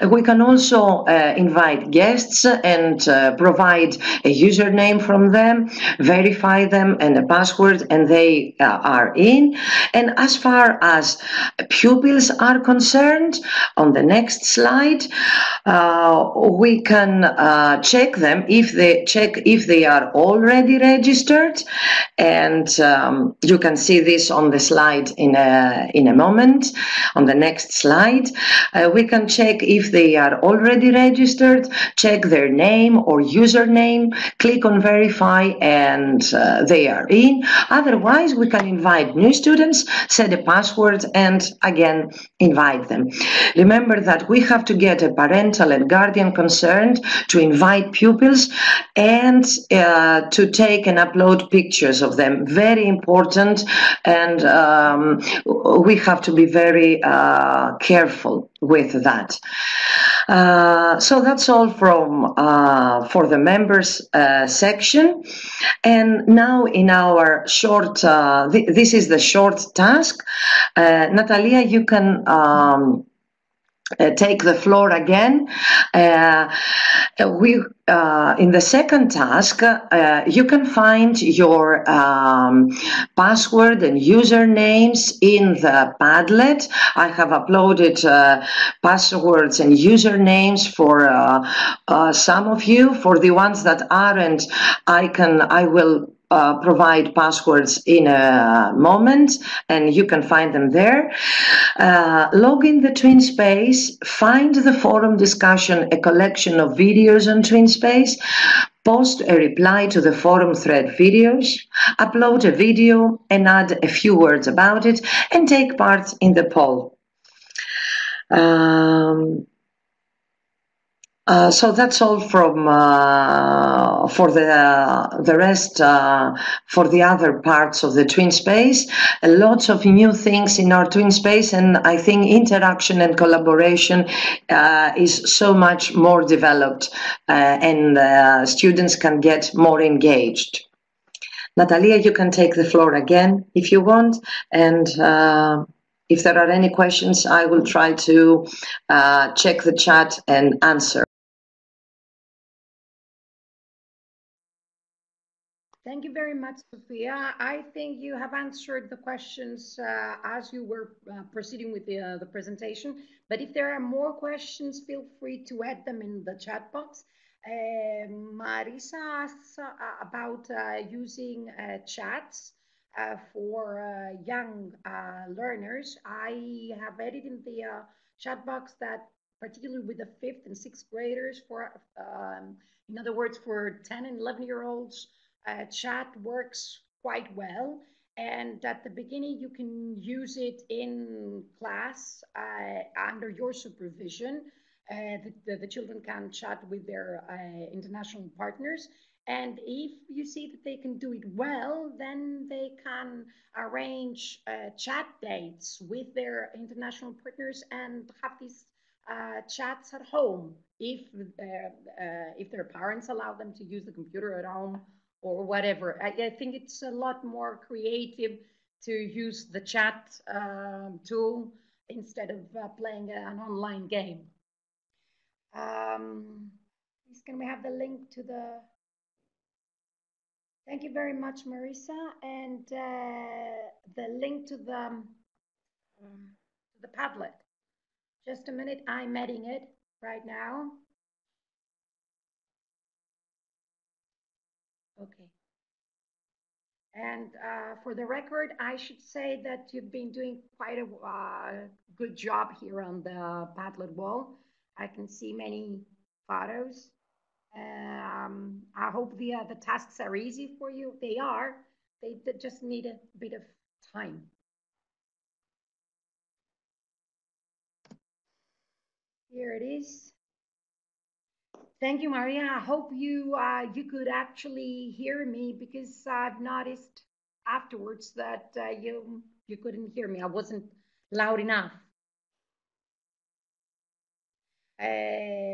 We can also uh, invite guests and uh, provide a username from them, verify them and a password, and they uh, are in. And as far as pupils are concerned, on the next slide, uh, we can uh, check them if they check if they are already registered, and um, you can see this on the slide in a in a moment. On the next slide, uh, we can check if they are already registered. Check their name or username, click on verify, and uh, they are in. Otherwise, we can invite new students, set a password, and again, invite them. Remember that we have to get a parental and guardian concerned to invite pupils and uh, to take and upload pictures of them. Very important, and um, we have to be very uh, careful with that. Uh, so that's all from uh, for the members uh, section. And now in our short, uh, th this is the short task. Uh, Natalia, you can um, uh, take the floor again. Uh, we Uh, in the second task, uh, you can find your um, password and usernames in the Padlet. I have uploaded uh, passwords and usernames for uh, uh, some of you. For the ones that aren't, I can, I will Uh, provide passwords in a moment, and you can find them there. Uh, log in the TwinSpace, find the forum discussion, a collection of videos on TwinSpace, post a reply to the forum thread videos, upload a video and add a few words about it, and take part in the poll. Um, Uh, so that's all from uh, for the uh, the rest uh, for the other parts of the TwinSpace. Uh, lots of new things in our TwinSpace, and I think interaction and collaboration uh, is so much more developed, uh, and uh, students can get more engaged. Natalia, you can take the floor again if you want, and. Uh, If there are any questions, I will try to uh, check the chat and answer. Thank you very much, Sophia. I think you have answered the questions uh, as you were uh, proceeding with the, uh, the presentation. But if there are more questions, feel free to add them in the chat box. Uh, Marisa asks uh, about uh, using uh, chats. Uh, for uh, young uh, learners, I have added in the uh, chat box that particularly with the fifth and sixth graders, for um, in other words, for ten and eleven year olds, uh, chat works quite well. And at the beginning, you can use it in class uh, under your supervision. Uh, the, the, the children can chat with their uh, international partners. And if you see that they can do it well, then they can arrange uh, chat dates with their international partners and have these uh, chats at home, if, uh, uh, if their parents allow them to use the computer at home or whatever. I, I think it's a lot more creative to use the chat um, tool instead of uh, playing an online game. Um, can we have the link to the... Thank you very much, Marisa, and uh, the link to the um, the Padlet. Just a minute, I'm adding it right now. Okay. And uh, for the record, I should say that you've been doing quite a uh, good job here on the Padlet wall. I can see many photos. Um, I hope the, uh, the tasks are easy for you. They are. They, they just need a bit of time. Here it is. Thank you, Maria. I hope you, uh, you could actually hear me, because I've noticed afterwards that uh, you, you couldn't hear me. I wasn't loud enough. Uh,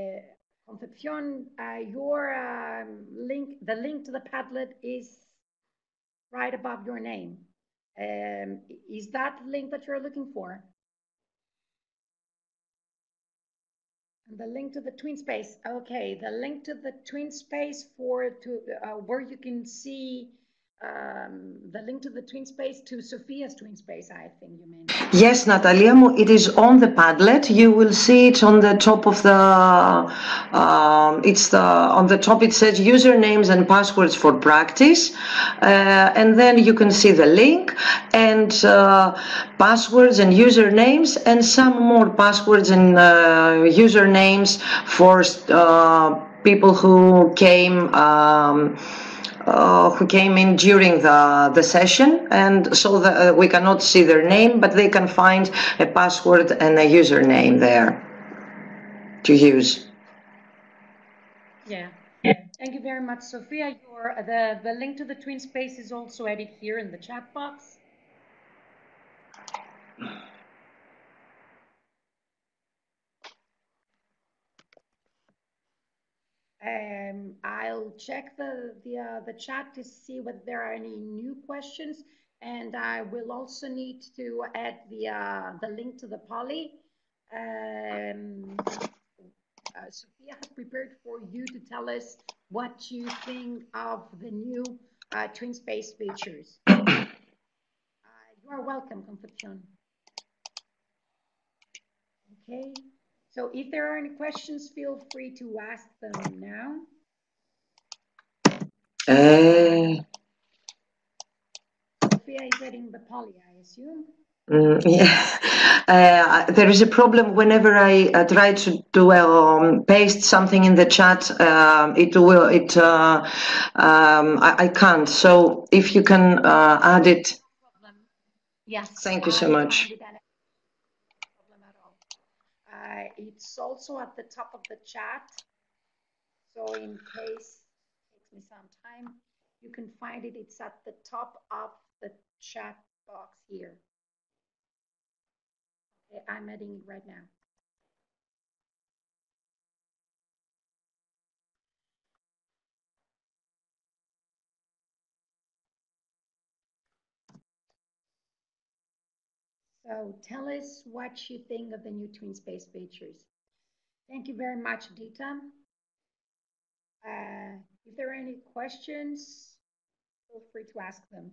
Concepcion, uh, your um, link, the link to the Padlet is right above your name. Um, is that link that you're looking for? And the link to the TwinSpace. Okay, the link to the TwinSpace for to uh, where you can see um, the link to the TwinSpace to Sophia's TwinSpace. I think you mean. Yes, Natalia, it is on the Padlet. You will see it on the top of the. Um, it's the on the top. It says usernames and passwords for practice, uh, and then you can see the link and uh, passwords and usernames and some more passwords and uh, usernames for uh, people who came um, uh, who came in during the the session, and so the, uh, we cannot see their name, but they can find a password and a username there to use. Yeah. Thank you very much, Sophia. Your, the, the link to the TwinSpace is also added here in the chat box. Um, I'll check the, the, uh, the chat to see whether there are any new questions. And I will also need to add the, uh, the link to the Poly. Um, Uh, Sophia has prepared for you to tell us what you think of the new uh, TwinSpace features. Uh, you are welcome, Concepcion. Okay, so if there are any questions, feel free to ask them now. Uh, Sophia is adding the Poly, I assume. Mm, yeah. Uh, there is a problem whenever I uh, try to do um, paste something in the chat. Uh, it will. It. Uh, um, I, I can't. So if you can uh, add it. Yes. Thank you so much. Uh, it's also at the top of the chat. So in case it takes me some time, you can find it. It's at the top of the chat box here. Okay, I'm adding it right now. So tell us what you think of the new TwinSpace features. Thank you very much, Dita. Uh, if there are any questions, feel free to ask them.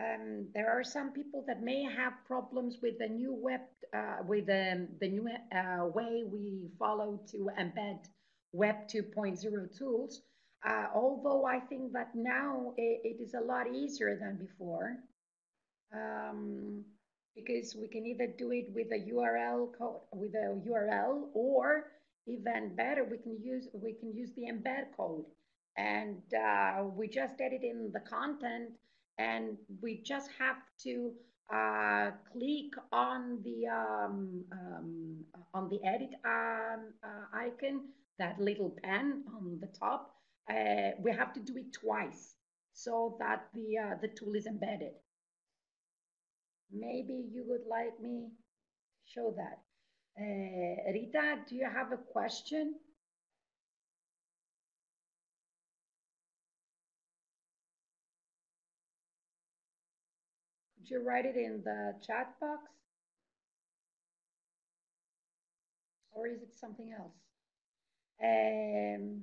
Um, there are some people that may have problems with the new web, uh, with um, the new uh, way we follow to embed Web two point oh tools. Uh, although I think that now it, it is a lot easier than before, um, because we can either do it with a U R L code, with a U R L, or even better, we can use we can use the embed code, and uh, we just edit in the content. And we just have to uh, click on the um, um, on the edit um, uh, icon, that little pen on the top. Uh, we have to do it twice so that the uh, the tool is embedded. Maybe you would like me to show that. Uh, Rita, do you have a question? You write it in the chat box, or is it something else? Um,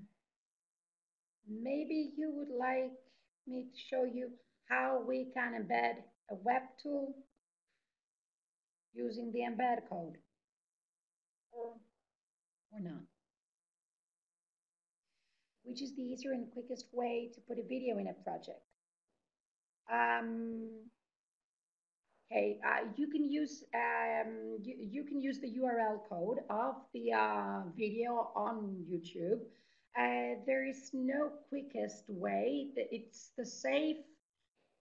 maybe you would like me to show you how we can embed a web tool using the embed code, or, or not. Which is the easier and quickest way to put a video in a project? Um, Okay, uh, you can use um, you, you can use the U R L code of the uh, video on YouTube. Uh, there is no quickest way. It's the safe,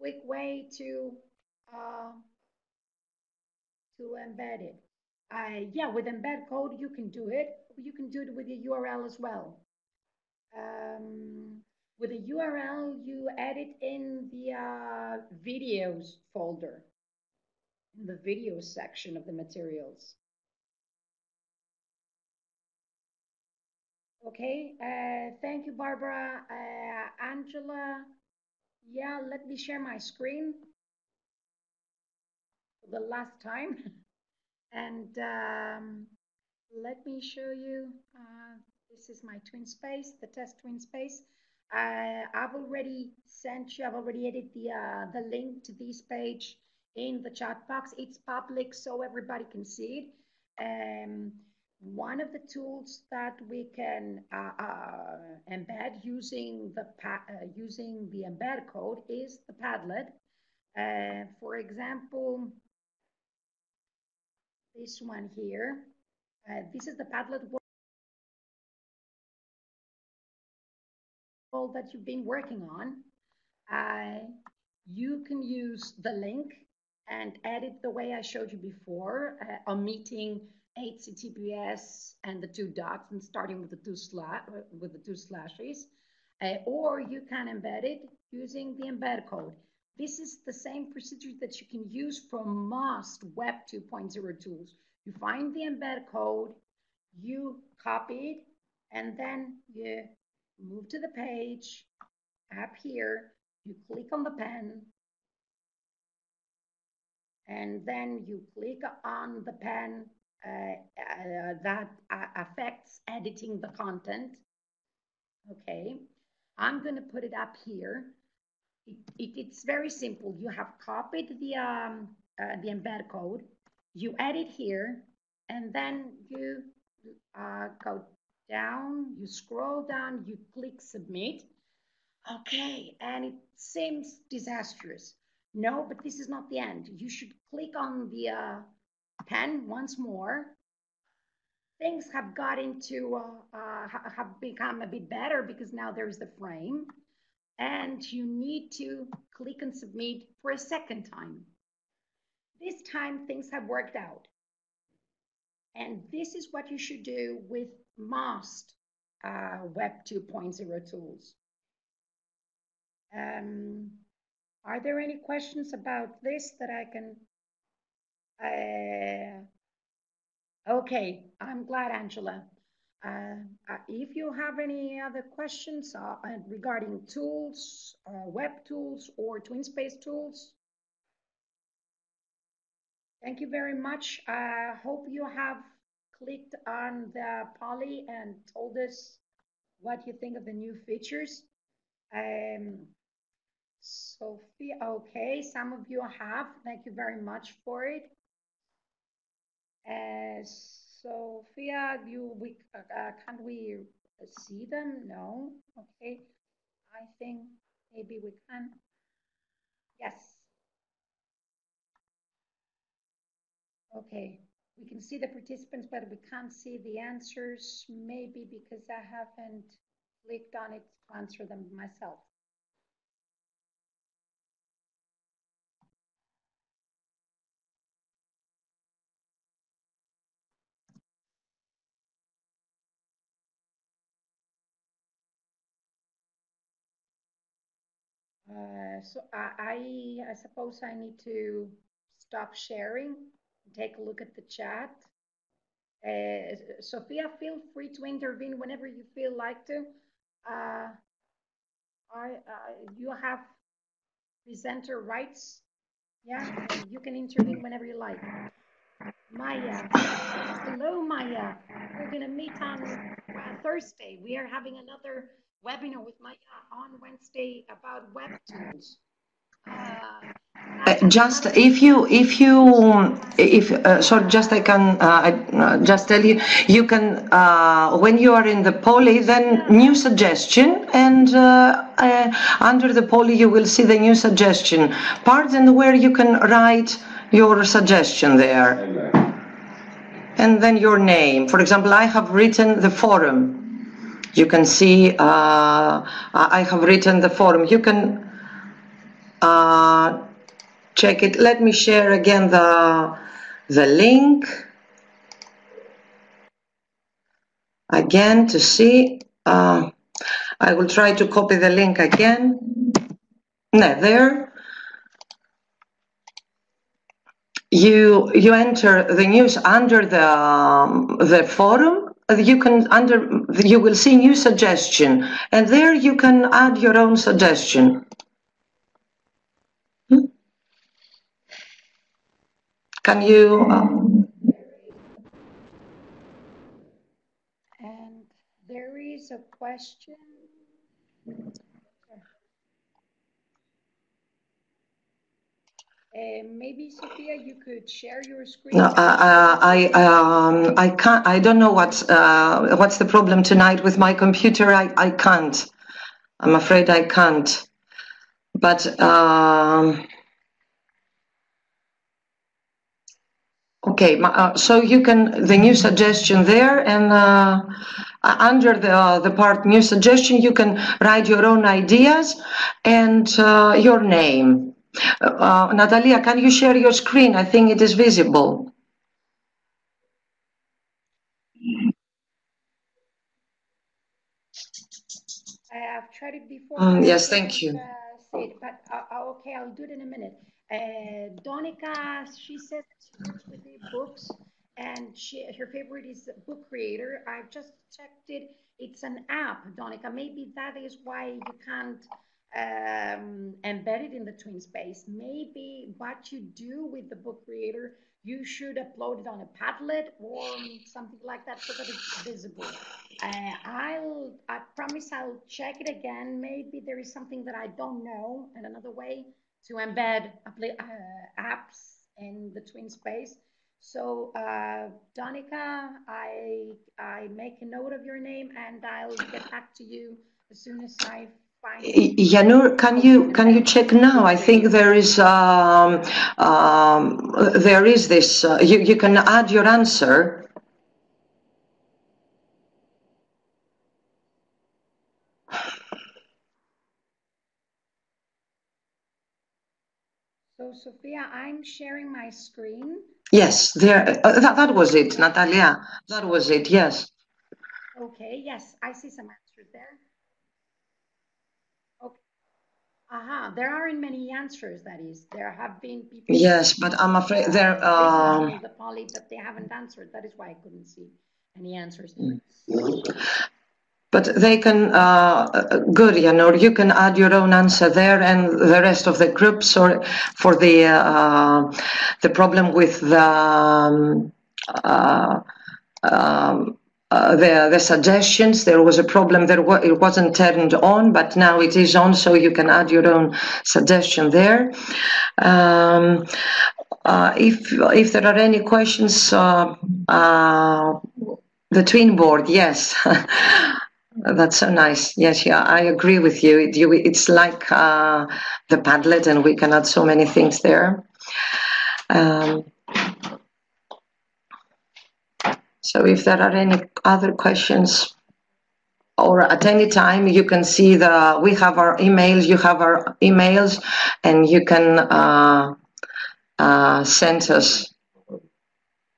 quick way to uh, to embed it. Uh, yeah, with embed code you can do it. You can do it with the U R L as well. Um, with the U R L, you edit in the uh, videos folder. In the video section of the materials. Okay, uh, thank you, Barbara. Uh, Angela, yeah, let me share my screen for the last time. And um, let me show you, uh, this is my TwinSpace, the test TwinSpace. Uh, I've already sent you, I've already added the, uh, the link to this page in the chat box. It's public, so everybody can see it. Um, one of the tools that we can uh, uh, embed using the pa uh, using the embed code is the Padlet. Uh, for example, this one here. Uh, this is the Padlet world that you've been working on. Uh, you can use the link and edit the way I showed you before, uh, omitting H T T P S and the two dots and starting with the two slash with the two slashes, uh, or you can embed it using the embed code. This is the same procedure that you can use for most Web two point oh tools. You find the embed code, you copy it, and then you move to the page up here. You click on the pen. And then you click on the pen uh, uh, that uh, affects editing the content. Okay, I'm going to put it up here. It, it, it's very simple. You have copied the um, uh, the embed code. You edit here, and then you uh, go down, you scroll down, you click submit. Okay, and it seems disastrous. No, but this is not the end. You should click on the uh, pen once more. Things have got into, uh, uh, have become a bit better because now there's the frame. And you need to click and submit for a second time. This time things have worked out. And this is what you should do with most uh, Web two point oh tools. Um, are there any questions about this that I can? Uh, okay, I'm glad, Angela. Uh, if you have any other questions uh, regarding tools, uh, web tools, or TwinSpace tools, thank you very much. I uh, hope you have clicked on the Poly and told us what you think of the new features. Um, Sophia, okay, some of you have. Thank you very much for it. Uh, Sophia, you, we, uh, can't we see them? No. Okay. I think maybe we can. Yes. Okay. We can see the participants, but we can't see the answers. Maybe because I haven't clicked on it to answer them myself. Uh, so I, I, I suppose I need to stop sharing and take a look at the chat. Uh, Sophia, feel free to intervene whenever you feel like to. Uh, I, uh, you have presenter rights. Yeah, you can intervene whenever you like. Maya, hello Maya. We're gonna meet on uh, Thursday. We are having another webinar with Maya on Wednesday about web tools. Uh, just if you, if you, if uh, sorry, just I can uh, I, uh, just tell you, you can uh, when you are in the Poly, then new suggestion, and uh, uh, under the Poly you will see the new suggestion part, and where you can write your suggestion there, and then your name. For example, I have written the forum. You can see uh, I have written the forum. You can uh, check it. Let me share again the, the link again to see. Uh, I will try to copy the link again. No, there. You, you enter the news under the, um, the forum. You can under you will see new suggestion, and there you can add your own suggestion. Hmm? Can you? Uh... And there is a question. Uh, maybe Sophia, you could share your screen. No, uh, I, um, I can't. I don't know what's uh, what's the problem tonight with my computer. I, I can't. I'm afraid I can't. But um, okay. Uh, so you can the new suggestion there, and uh, under the uh, the part new suggestion, you can write your own ideas and uh, your name. Uh, Natalia, can you share your screen? I think it is visible. I have tried it before. Um, yes, thank you. Uh, it, but uh, okay, I'll do it in a minute. Uh, Donica, she says she works with the books, and she, her favorite is Book Creator. I just checked it. It's an app, Donica. Maybe that is why you can't Um, embedded in the TwinSpace. Maybe what you do with the Book Creator, you should upload it on a Padlet or something like that so that it's visible. Uh, I'll, I promise I'll check it again. Maybe there is something that I don't know and another way to embed uh, apps in the TwinSpace. So uh, Donika, I, I make a note of your name and I'll get back to you as soon as I find it. Janur, can you, can you check now? I think there is, um, um, there is this, uh, you, you can add your answer. Sophia, I'm sharing my screen. Yes, there. Uh, that, that was it, Natalia. That was it, yes. Okay, yes, I see some answers there. Okay. Aha, uh-huh, there aren't many answers, that is. There have been people... Yes, but I'm afraid there... Um... The poly, but they haven't answered. That is why I couldn't see any answers. But they can, uh, good, you know, you can add your own answer there and the rest of the groups or for the, uh, the problem with the, um, uh, um, uh, the, the suggestions. There was a problem, there wa it wasn't turned on, but now it is on, so you can add your own suggestion there. Um, uh, if, if there are any questions, uh, uh, the twin board, yes. That's so nice. Yes, yeah, I agree with you. It, you it's like uh, the Padlet, and we can add so many things there. Um, so if there are any other questions, or at any time, you can see the, we have our emails, you have our emails, and you can uh, uh, send us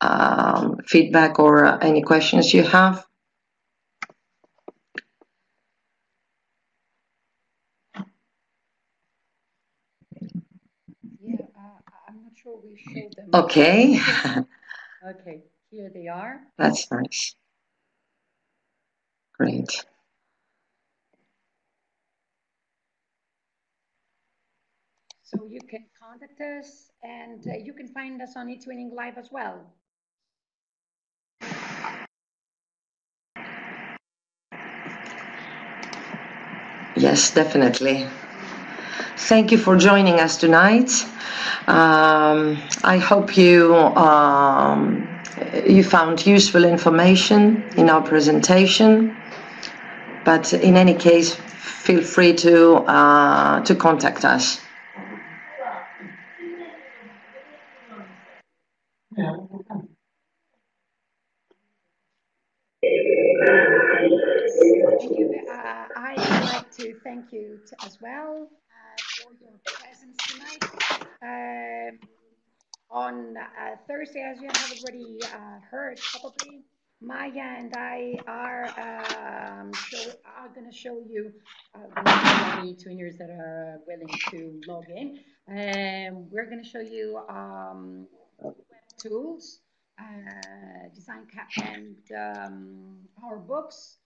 um, feedback or uh, any questions you have. We show them. Okay. Okay, here they are. That's nice. Great. So you can contact us and uh, you can find us on eTwinning Live as well. Yes, definitely. Thank you for joining us tonight. Um, I hope you um, you found useful information in our presentation. But in any case, feel free to uh, to contact us. Thank you. Uh, I'd like to thank you as well. For your presence tonight. Um, on uh, Thursday, as you have already uh, heard, probably Maya and I are um, show, are going to show you uh, the eTwinners that are willing to log in. Um, we're going to show you um, web tools, uh, design cap, and um, our books.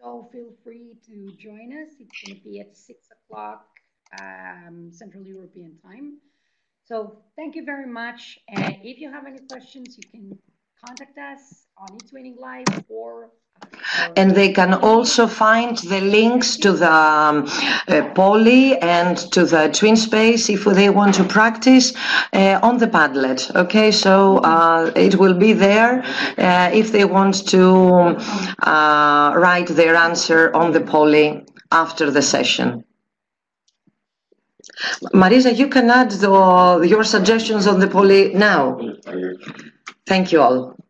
So feel free to join us. It's going to be at six o'clock. Um, Central European time. So thank you very much. And if you have any questions, you can contact us on eTwinning Live or, or and they can also find the links to the um, uh, Poly and to the TwinSpace if they want to practice uh, on the Padlet. Okay, so uh, it will be there uh, if they want to uh, write their answer on the Poly after the session. Marisa, you can add the, your suggestions on the poll now. Thank you all.